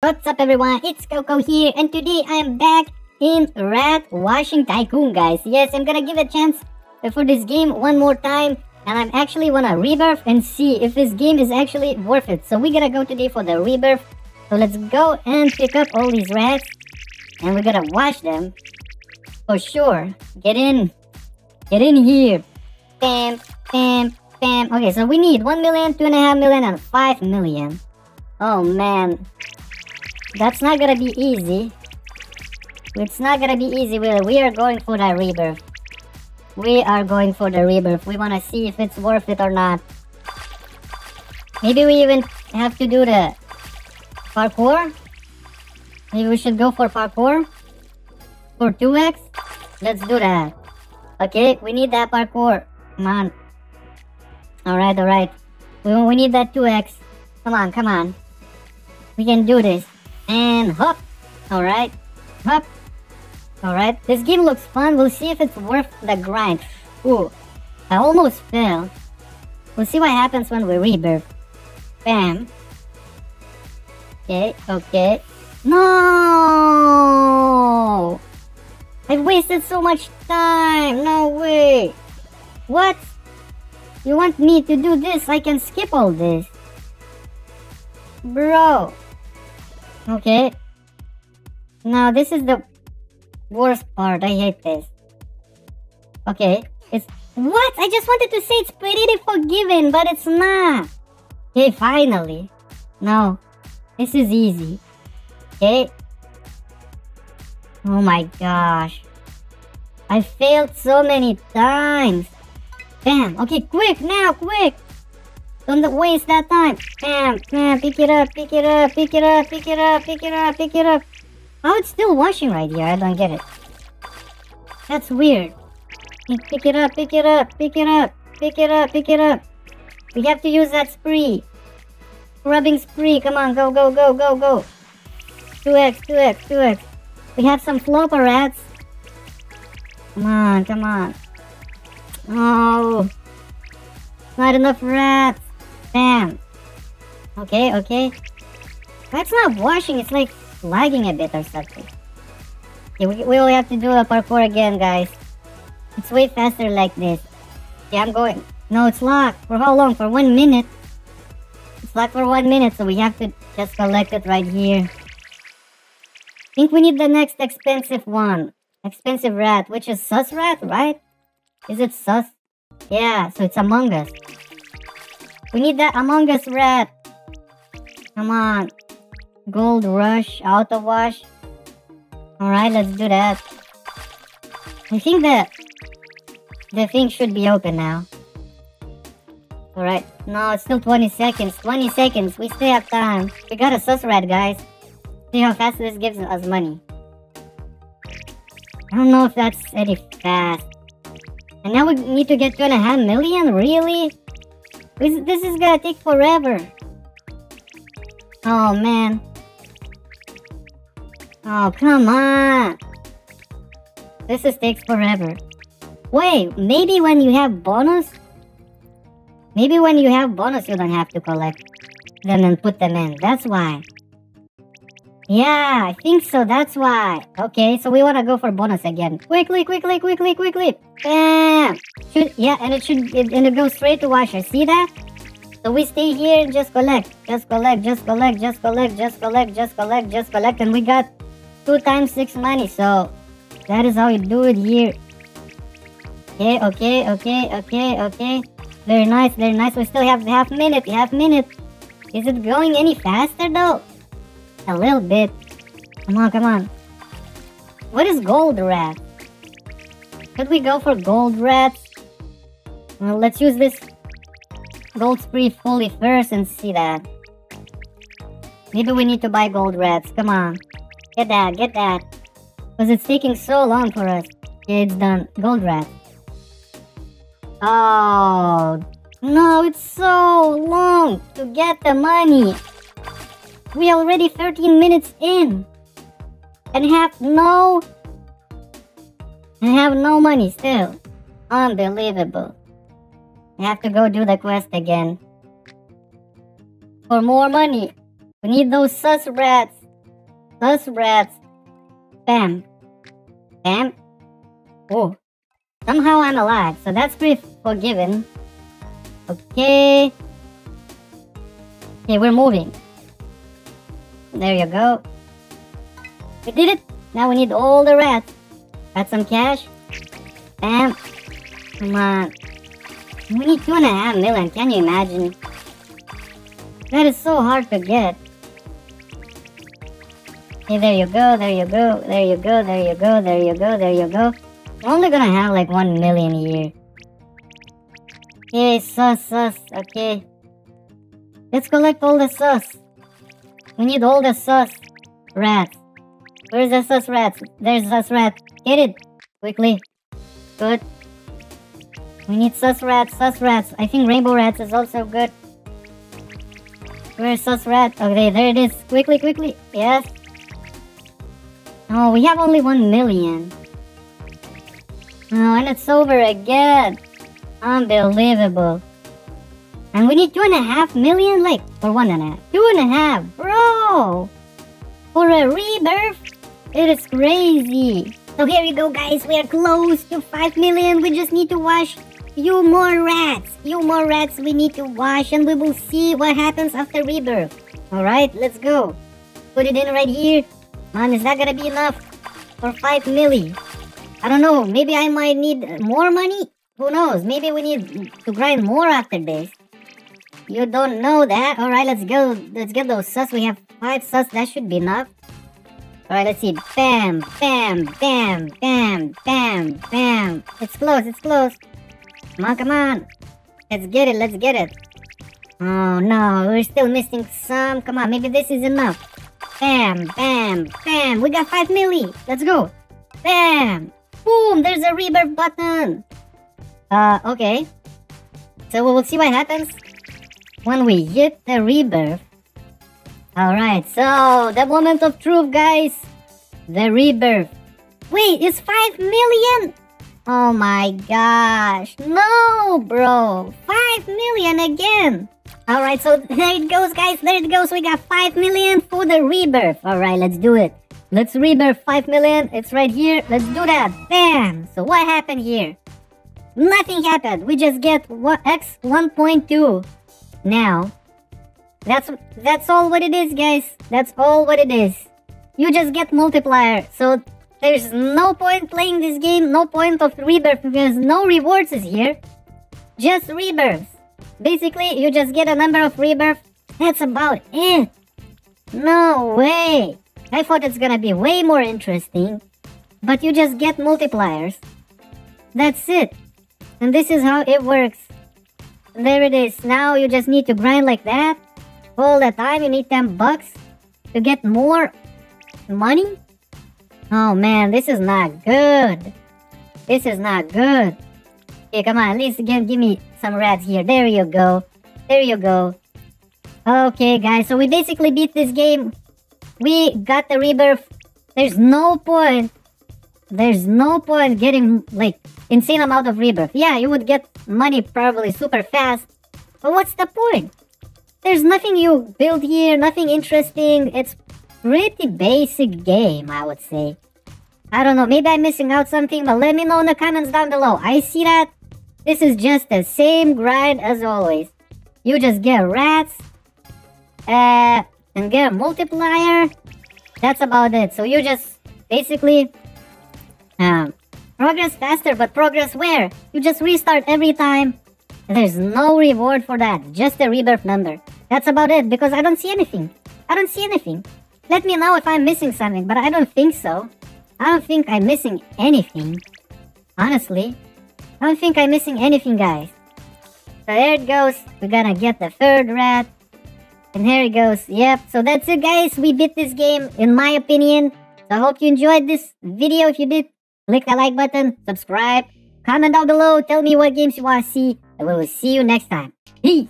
What's up everyone, it's Coco here, and today I am back in Rat Washing Tycoon, guys. Yes, I'm gonna give a chance for this game one more time, and I'm actually wanna rebirth and see if this game is actually worth it. So we're gonna go today for the rebirth. So let's go and pick up all these rats, and we're gonna wash them for sure. Get in here. Bam, bam, bam. Okay, so we need 1 million, 2.5 million, and 5 million. Oh man. That's not gonna be easy. It's not gonna be easy, Will. We are going for the rebirth. We are going for the rebirth. We wanna see if it's worth it or not. Maybe we even have to do the parkour. Maybe we should go for parkour. For 2x. Let's do that. Okay, we need that parkour. Come on. Alright, alright. We need that 2x. Come on, come on. We can do this. And hop, alright, hop, alright. This game looks fun, we'll see if it's worth the grind. Ooh, I almost fell. We'll see what happens when we rebirth. Bam. Okay, okay. No! I wasted so much time, no way! What? You want me to do this? I can skip all this. Bro. Okay, now this is the worst part. I hate this. Okay, it's what? I just wanted to say it's pretty forgiving, but it's not. Okay, finally. No, this is easy. Okay. Oh my gosh. I failed so many times. Bam. Okay, quick now, quick. Don't waste that time. Bam, bam, pick it up, pick it up, pick it up, pick it up, pick it up, pick it up. How it's still washing right here? I don't get it. That's weird. Pick it up, pick it up, pick it up, pick it up, pick it up. We have to use that spree. Rubbing spree. Come on, go, go, go, go, go. 2x, 2x, 2x. We have some flopper rats. Come on, come on. Oh. Not enough rats. Bam. Okay, okay. That's not washing, it's like lagging a bit or something. Okay, we will have to do a parkour again, guys. It's way faster like this. Yeah, I'm going. No, it's locked. For how long? For 1 minute. It's locked for 1 minute, so we have to just collect it right here. I think we need the next expensive one. Expensive rat, which is sus rat, right? Is it sus? Yeah, so it's Among Us. We need that Among Us rat. Come on. Gold rush, auto wash. Alright, let's do that. I think that the thing should be open now. Alright. No, it's still 20 seconds. 20 seconds. We still have time. We got a sus rat, guys. See how fast this gives us money. I don't know if that's any fast. And now we need to get 2.5 million? Really? This is gonna take forever. Oh man. Oh come on. This takes forever. Wait, maybe when you have bonus? Maybe when you have bonus you don't have to collect them and put them in. That's why. Yeah, I think so, that's why. Okay, so we wanna go for bonus again. Quickly, quickly, quickly, quickly. Bam! Yeah, and it goes straight to washer. See that? So we stay here and just collect. Just collect, just collect, just collect, just collect, just collect, just collect. And we got 2 times 6 money, so that is how we do it here. Okay, okay, okay, okay, okay. Very nice, very nice. We still have half minute. Is it going any faster though? A little bit. Come on, come on. What is gold rat? Could we go for gold rat? Well, let's use this gold spree fully first and see that. Maybe we need to buy gold rats. Come on. Get that, get that. Because it's taking so long for us. Yeah, it's done. Gold rat. Oh. No, it's so long to get the money. We already 13 minutes in and have no money still. Unbelievable. I have to go do the quest again for more money. We need those sus rats. Those rats. Bam. Bam. Oh. Somehow I'm alive, so that's pretty forgiving. Okay. Okay, we're moving. There you go. We did it. Now we need all the rats. Got some cash. Bam. Come on. We need 2.5 million. Can you imagine? That is so hard to get. Okay, there you go. There you go. There you go. There you go. There you go. There you go. We're only gonna have like 1 million a year. Okay, sus. Okay. Let's collect all the sus. We need all the sus rats. Where's the sus rats? There's sus rats. Get it quickly. Good. We need sus rats. I think rainbow rats is also good. Where's sus rat? Okay, there it is. Quickly. Yes. Oh, we have only 1 million. Oh, and it's over again. Unbelievable. And we need 2.5 million, like, or 1.5. 2.5, bro! For a rebirth? It is crazy. So here you go, guys. We are close to 5 million. We just need to wash few more rats we need to wash, and we will see what happens after rebirth. Alright, let's go. Put it in right here. Man, is that gonna be enough for 5 million? I don't know, maybe I might need more money? Who knows, maybe we need to grind more after this. You don't know that. Alright, let's go. Let's get those sus. We have 5 sus, that should be enough. Alright, let's see. Bam, bam, bam, bam, bam, bam. It's close. Come on. Let's get it. Oh no, we're still missing some. Come on, maybe this is enough. Bam, bam, bam. We got 5 million. Let's go. Bam. Boom, there's a rebirth button. Okay. So we will see what happens when we hit the rebirth. Alright, so the moment of truth, guys. The rebirth. Wait, it's 5 million? Oh my gosh. No, bro. 5 million again. Alright, so there it goes, guys. There it goes. We got 5 million for the rebirth. Alright, let's do it. Let's rebirth 5 million. It's right here. Let's do that. Bam. So what happened here? Nothing happened. We just get X 1.2. Now. That's all what it is, guys. That's all what it is. You just get multiplier. So there's no point playing this game, no point of rebirth, because no rewards is here. Just rebirths. Basically, you just get a number of rebirths. That's about it. No way. I thought it's gonna be way more interesting. But you just get multipliers. That's it. And this is how it works. There it is. Now you just need to grind like that. All the time. You need 10 bucks to get more money. Oh man, this is not good. This is not good. Okay, come on. At least again, give me some rats here. There you go. There you go. Okay, guys. So we basically beat this game. We got the rebirth. There's no point. There's no point getting like insane amount of rebirth. Yeah, you would get money probably super fast. But what's the point? There's nothing you build here, nothing interesting. It's pretty basic game, I would say. I don't know, maybe I'm missing out something, but let me know in the comments down below. I see that this is just the same grind as always. You just get rats and get a multiplier. That's about it. So you just basically progress faster, but progress where? You just restart every time. There's no reward for that. Just the rebirth number. That's about it, because I don't see anything. Let me know if I'm missing something, but I don't think so. I don't think I'm missing anything. Honestly, I don't think I'm missing anything, guys. So there it goes. We're gonna get the third rat. And here it goes. Yep. So that's it, guys. We beat this game, in my opinion. So I hope you enjoyed this video. If you did, click the like button, subscribe, comment down below, tell me what games you want to see, and we will see you next time. Peace!